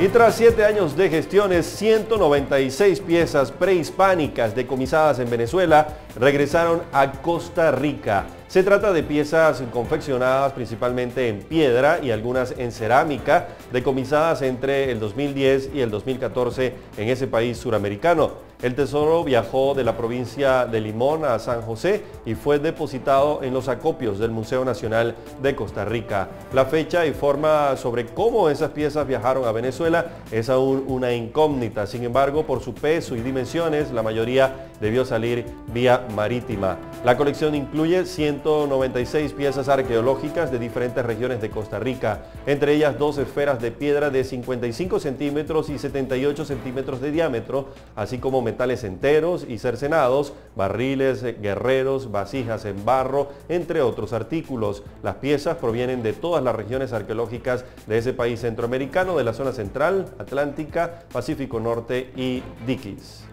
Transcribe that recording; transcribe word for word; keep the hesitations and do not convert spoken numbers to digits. Y tras siete años de gestiones, ciento noventa y seis piezas prehispánicas decomisadas en Venezuela regresaron a Costa Rica. Se trata de piezas confeccionadas principalmente en piedra y algunas en cerámica, decomisadas entre el dos mil diez y el dos mil catorce en ese país suramericano. El tesoro viajó de la provincia de Limón a San José y fue depositado en los acopios del Museo Nacional de Costa Rica. La fecha y forma sobre cómo esas piezas viajaron a Venezuela es aún una incógnita. Sin embargo, por su peso y dimensiones, la mayoría debió salir vía marítima. La colección incluye ciento noventa y seis piezas arqueológicas de diferentes regiones de Costa Rica, entre ellas dos esferas de piedra de cincuenta y cinco centímetros y setenta y ocho centímetros de diámetro, así como metales enteros y cercenados, barriles, guerreros, vasijas en barro, entre otros artículos. Las piezas provienen de todas las regiones arqueológicas de ese país centroamericano, de la zona central, atlántica, Pacífico Norte y Diquís.